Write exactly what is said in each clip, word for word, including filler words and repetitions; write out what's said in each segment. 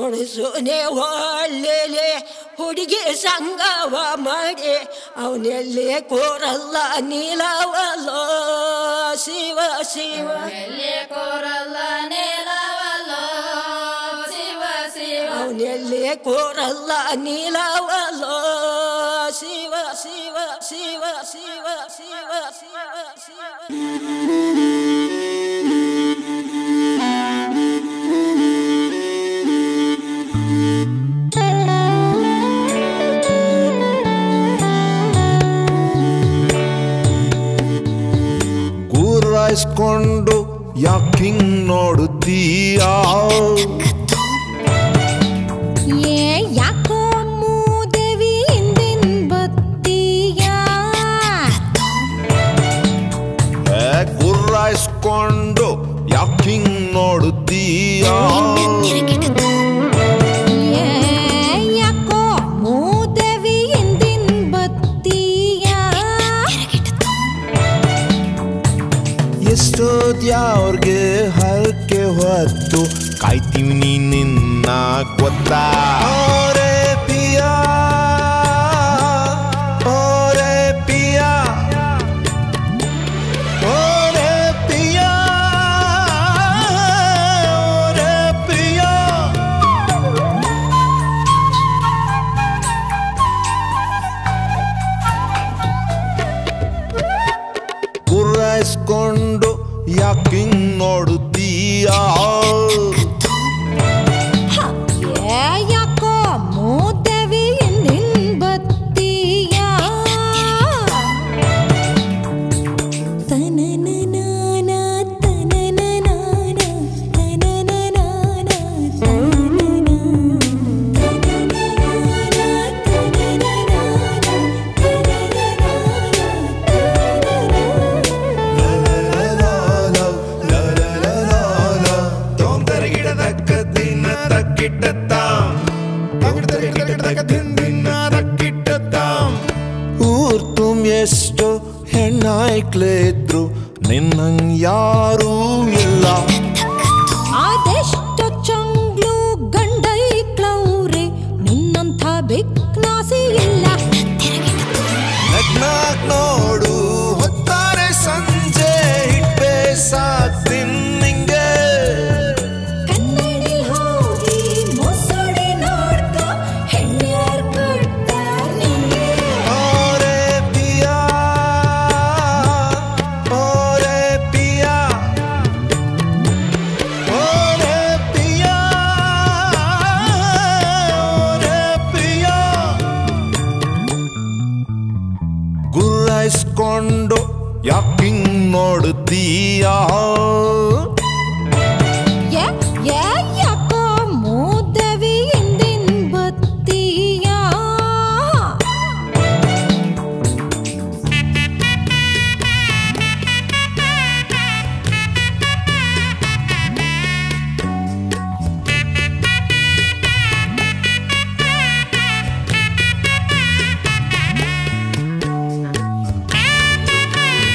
ورسوني والليلي ورقي سنغا وماري أوني اللي كور الله نيلا والله سوى سوى أوني اللي كور الله نيلا والله سوى سوى أوني اللي كور الله نيلا والله سوى سوى سوى سوى سوى سوى سوى ಕೊಂಡು ಯಾಕಿಂಗ್ ನೋಡುತ್ತೀಯಾ ಏ ಯಾಕೋ ಮೂದೇವಿ ಹಿಂದಿನ ಬತ್ತೀಯಾ ಗುರ್ರಾಯಿಸ್ಕೊಂಡು ಯಾಕಿಂಗ್ ನೋಡುತ್ತೀಯಾ ಅವ್ರಿಗೆ ಹರಕೆ ಹೊತ್ತು ಕಾಯ್ತೀವಿ ನೀ ನಿನ್ನ ಗೊತ್ತಾ ಓರೆ ಪಿಯಾ ಓರೆ ಪಿಯಾ ಓರೆ ಪಿಯಾ ಓರೆ ಪಿಯಾ ಗುರಾಯಿಸ್ಕೊಂಡು ಯಾಕಿಂಗ್ ನೋಡುತ್ತೀಯಾ ಯಾಕೋ ಮೂದೇವಿ ಹಿಂದಿನ ಬತ್ತೀಯಾ ತನನನಾನ ತನನನಾನ ತನನನಾನ ಊರ್ ತುಮ್ ಎಷ್ಟು ಹೆಣ್ಣಾಯ್ಕ್ಲೇದ್ರು ನಿನ್ನಂಗ್ ಯಾರೂ ಇಲ್ಲ ಅದೆಷ್ಟು ಚಂಗ್ಲು ಗಂಡೈಕ್ಲವ್ರೆ ನಿನ್ನಂಥ ಬಿಕ್ನಾಸಿ ಇಲ್ಲ ನಗ್ನಾಗ್ ನೋಡು ಹೊತ್ತಾರೆ ಸಂಜೆ ಹಿಡ್ಬೇ ಸಾಕ್ತಿನ್ ನಿಂಗೆ ಕೊಂಡು ಯಾಕಿಂಗ್ ನೋಡುತ್ತೀಯಾ ಯಾಕೋ ಮೂದೇವಿ ಹಿಂದಿನ ಬತ್ತೀಯಾ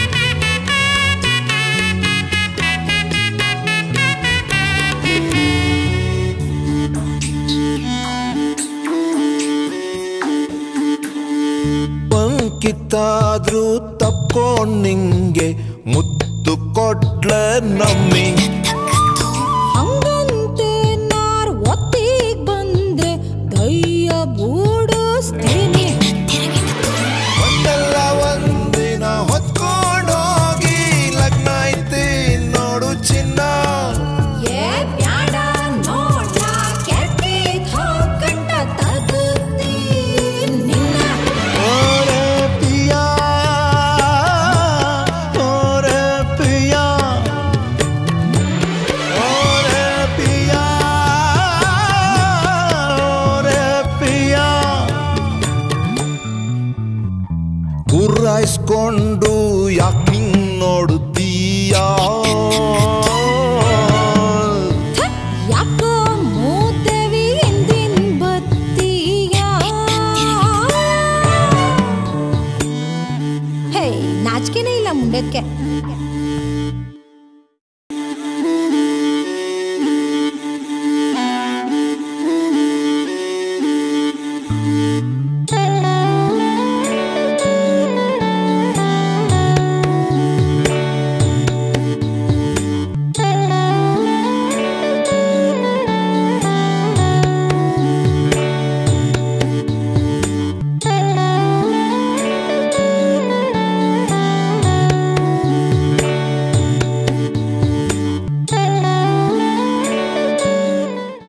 ಕಿತ್ತಾದ್ರೂ ತಪ್ಕೊಂಡ್ ನಿಂಗೆ ಮುತ್ತು ಕೊಟ್ಲ ನಮ್ಮಿ ಹಂಗಂತೆ ನಾರ್ ಒತ್ತಿಗ್ ಬಂದೆ ದಯ್ಯ ಬೂಡಿಸ್ತೀನಿ ಒಂದಲ್ಲ ಒಂದಿನ ಹೊತ್ಕೊಂಡೋಗಿ ಲಗ್ನ ಐತಿ ನೋಡು ಚಿನ್ನ ಗುರಾಯಿಸ್ಕೊಂಡು ಯಾಕಿಂಗ್ ನೋಡುತ್ತೀಯಾ ಯಾಕೋ ಮೂದೇವಿ ಹಿಂದಿನ ಬತ್ತೀಯಾ ಹೇ ನಾಚಿಕೆನೇ ಇಲ್ಲ ಮುಂಡಕ್ಕೆ.